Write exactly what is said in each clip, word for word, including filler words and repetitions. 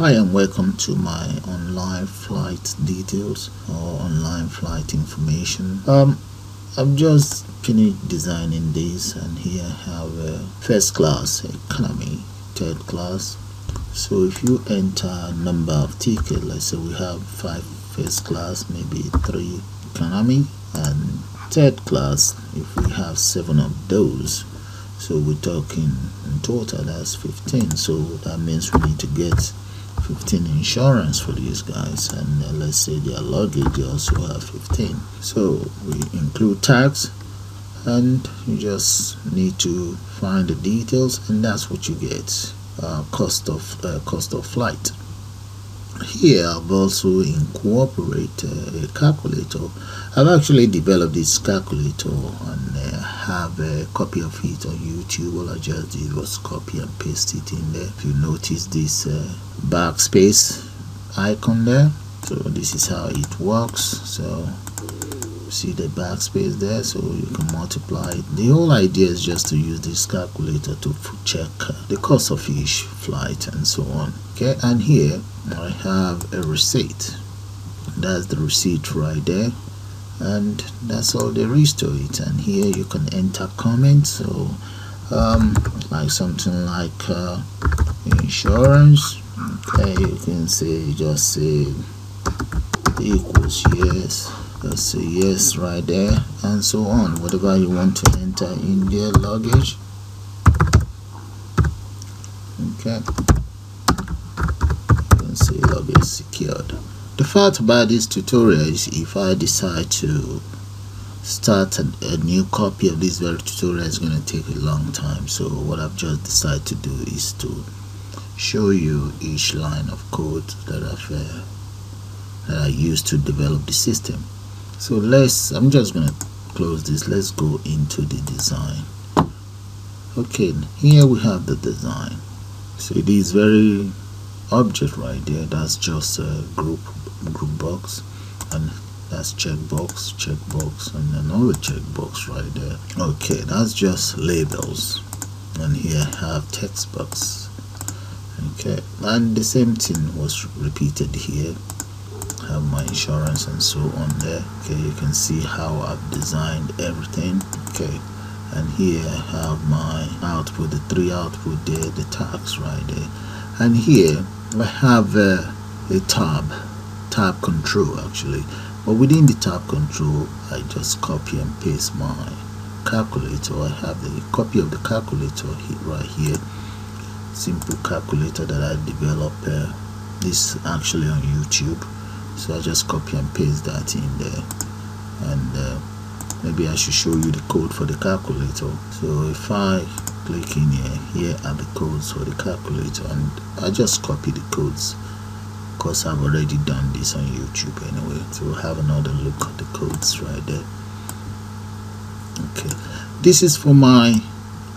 Hi and welcome to my online flight details or online flight information. Um, I've just finished designing this, and here I have a first class, economy, third class. So if you enter number of tickets, let's say we have five first class, maybe three economy and third class. If we have seven of those, so we're talking in total that's fifteen. So that means we need to get fifteen insurance for these guys, and uh, let's say their luggage also have fifteen. So we include tax, and you just need to find the details, and that's what you get. Uh, cost of uh, cost of flight. Here I've also incorporated a calculator. I've actually developed this calculator, and uh, have a copy of it on YouTube. All I just did was copy and paste it in there. If you notice this uh, backspace icon there, so this is how it works. So see the backspace there, so you can multiply it. The whole idea is just to use this calculator to check the cost of each flight and so on. Okay, and here I have a receipt. That's the receipt right there, and that's all there is to it. And here you can enter comments, so um, like something like uh, insurance. Okay, you can say, just say equals yes, let's say yes right there, and so on. Whatever you want to enter in their luggage. Okay, you can say luggage secured. The fact about this tutorial is, if I decide to start a, a new copy of this very tutorial, it's going to take a long time. So what I've just decided to do is to show you each line of code that I've uh, that I used to develop the system. So let's. I'm just going to close this. Let's go into the design. Okay, here we have the design. So this very object right there, that's just a group. group box, and that's checkbox, checkbox, and another checkbox right there. Okay, that's just labels, and here I have text box. Okay, and the same thing was repeated here. I have my insurance and so on there. Okay, you can see how I've designed everything. Okay, and here I have my output, the three output there, the tags right there, and here I have uh, a tab. Tab control actually, but within the tab control, I just copy and paste my calculator. I have the copy of the calculator here, right here, simple calculator that I developed. Uh, this actually on YouTube, so I just copy and paste that in there. And uh, maybe I should show you the code for the calculator. So if I click in here, here are the codes for the calculator, and I just copy the codes. Because I've already done this on YouTube anyway, so we'll have another look at the codes right there. Okay, this is for my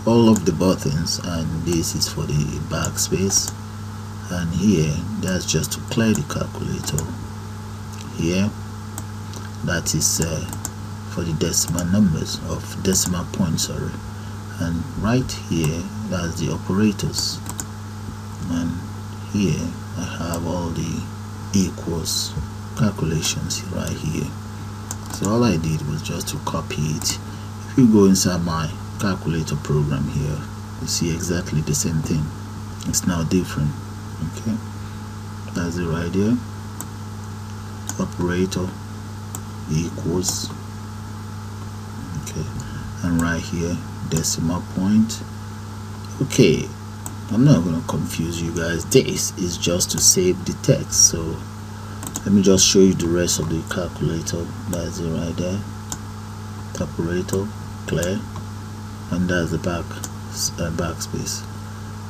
all of the buttons, and this is for the backspace, and here that's just to clear the calculator. Here that is uh, for the decimal numbers of decimal points, sorry, and right here that's the operators, and here I have all the equals calculations right here. So all I did was just to copy it. If you go inside my calculator program here, you see exactly the same thing. It's now different. Okay, that's it right there. Operator equals. Okay, and right here decimal point. Okay, I'm not going to confuse you guys. This is just to save the text. So let me just show you the rest of the calculator. That's it right there. Operator, clear, and that's the back uh, backspace.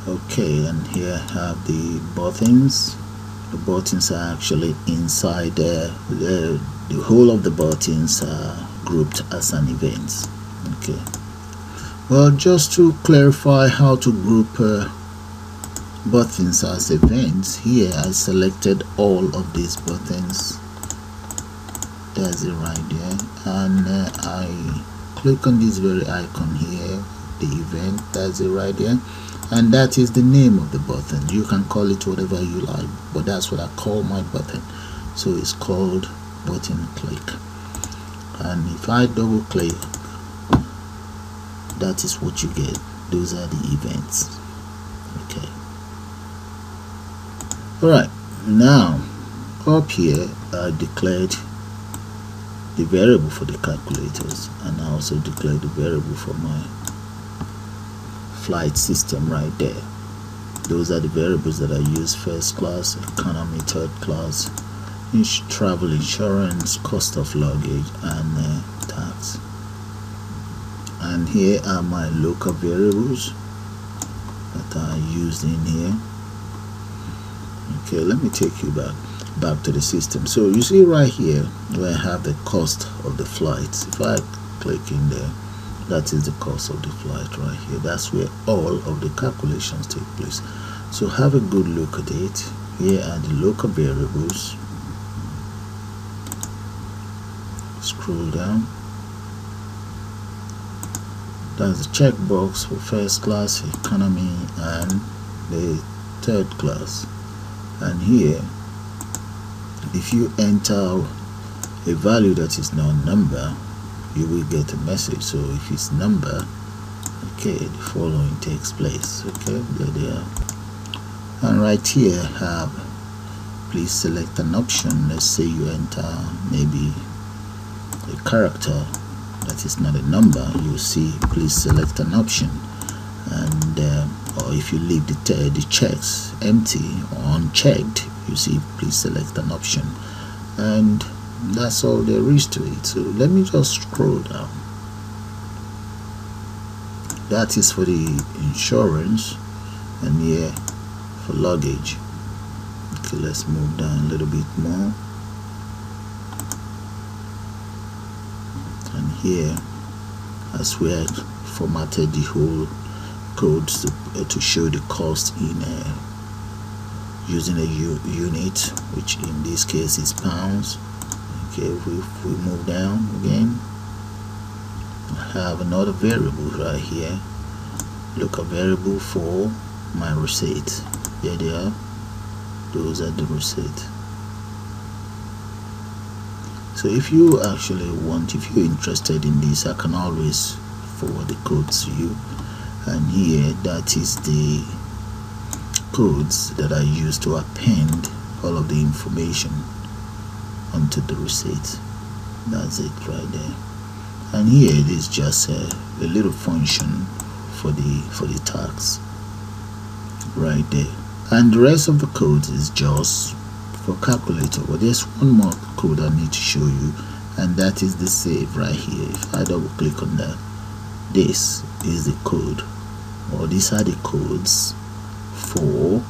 Okay, and here I have the buttons. The buttons are actually inside there. Uh, the whole of the buttons are grouped as an event. Okay. Well, just to clarify how to group Uh, buttons as events, here I selected all of these buttons. That's it right there, and uh, I click on this very icon here, the event. That's it right there, and that is the name of the button. You can call it whatever you like, but that's what I call my button. So it's called button click, and if I double click, that is what you get. Those are the events. Okay, all right now up here I declared the variable for the calculators, and I also declared the variable for my flight system right there. Those are the variables that I use: first class, economy, third class, ins travel insurance, cost of luggage, and uh, tax. And here are my local variables that I used in here. Okay, let me take you back back to the system. So you see right here where I have the cost of the flights. If I click in there, that is the cost of the flight right here. That's where all of the calculations take place. So have a good look at it. Here are the local variables. Scroll down. That's the checkbox for first class, economy, and the third class. And here, if you enter a value that is not number, you will get a message. So if it's number, okay, the following takes place. Okay, there they are. And right here have, please select an option. Let's say you enter maybe a character that is not a number. You see, please select an option, and uh, or if you leave the, uh, the checks empty or unchecked, you see, please select an option. And that's all there is to it. So let me just scroll down. That is for the insurance, and here for luggage. Okay, let's move down a little bit more. And here as we had formatted the whole code to, uh, to show the cost in uh, using a unit, which in this case is pounds. Okay, if we, if we move down again, I have another variable right here, look a variable for my receipt. There they are, those are the receipt. So if you actually want, if you're interested in this, I can always forward the codes to you. And here, that is the codes that I use to append all of the information onto the receipt. That's it right there. And here it is just a, a little function for the for the tax right there. And the rest of the code is just for calculator. But there's one more code I need to show you, and that is the save right here. If I double click on that, this is the code, or these are the codes for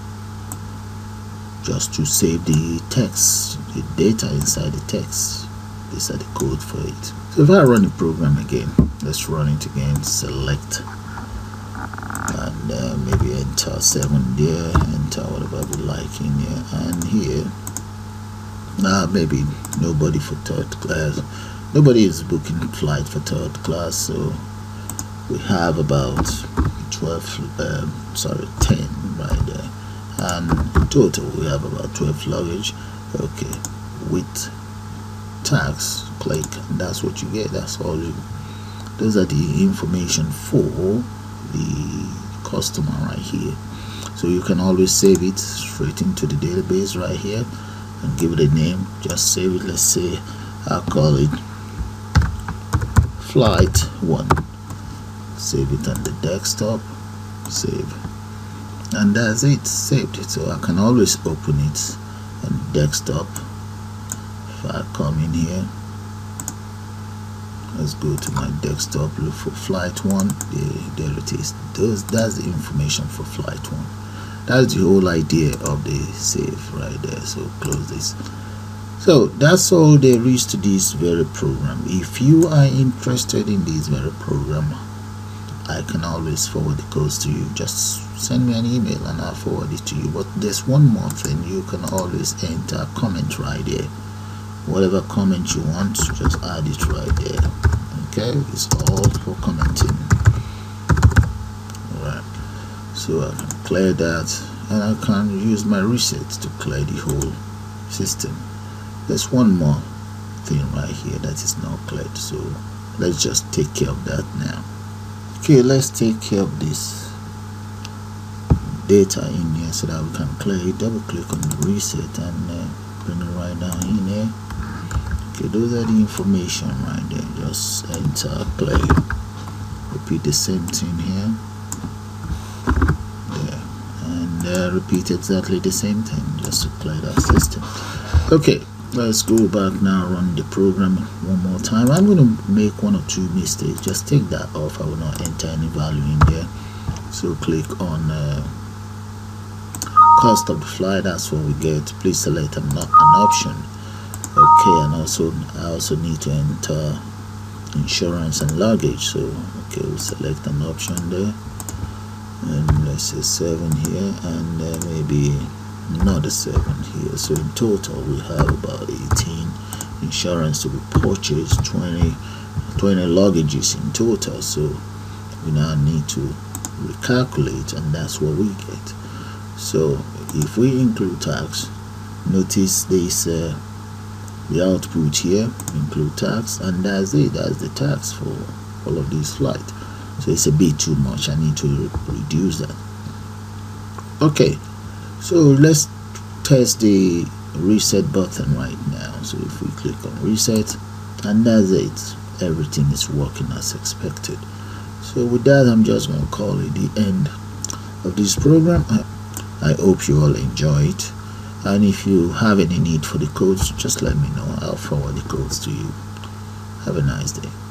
just to save the text, the data inside the text. These are the code for it. So if I run the program again, let's run it again, select, and uh, maybe enter seven there, enter whatever we like in here. And here, nah, maybe nobody for third class, nobody is booking flight for third class, so we have about twelve, um, sorry, ten right there. And in total we have about twelve luggage. Okay, with tax, click, and that's what you get. That's all you, those are the information for the customer right here. So you can always save it straight into the database right here and give it a name. Just save it. Let's say I'll call it flight one. Save it on the desktop. Save, and that's it, saved it. So I can always open it on the desktop. If I come in here, let's go to my desktop, look for flight one. There, there it is. Those, that's the information for flight one. That's the whole idea of the save right there. So close this. So that's all there is to this very program. If you are interested in this very program, I can always forward the codes to you. Just send me an email and I'll forward it to you. But there's one more thing. You can always enter a comment right there. Whatever comment you want, just add it right there. Okay, it's all for commenting. All right. so I can clear that, and I can use my reset to clear the whole system. There's one more thing right here that is not cleared, so let's just take care of that now. Okay, let's take care of this data in here so that we can clear it. Double click on the reset and uh, bring it right down in here. Okay, those are the information right there. Just enter clear. Repeat the same thing here. There. And uh, repeat exactly the same thing just to clear that system. Okay, let's go back now, run the program one more time. I'm going to make one or two mistakes. Just take that off. I will not enter any value in there. So click on uh, cost of the fly. That's what we get. Please select an, an option. Okay, and also I also need to enter insurance and luggage. So okay, we'll select an option there, and let's say seven here, and uh, maybe another seven here. So in total we have about eighteen insurance to be purchased, twenty, twenty luggages in total. So we now need to recalculate, and that's what we get. So if we include tax, notice this uh, the output here, include tax, and that's it. That's the tax for all of these flights. So it's a bit too much. I need to reduce that. Okay, so let's test the reset button right now. So if we click on reset, and that's it. Everything is working as expected. So with that, I'm just going to call it the end of this program. I hope you all enjoy it. And if you have any need for the codes, just let me know. I'll forward the codes to you. Have a nice day.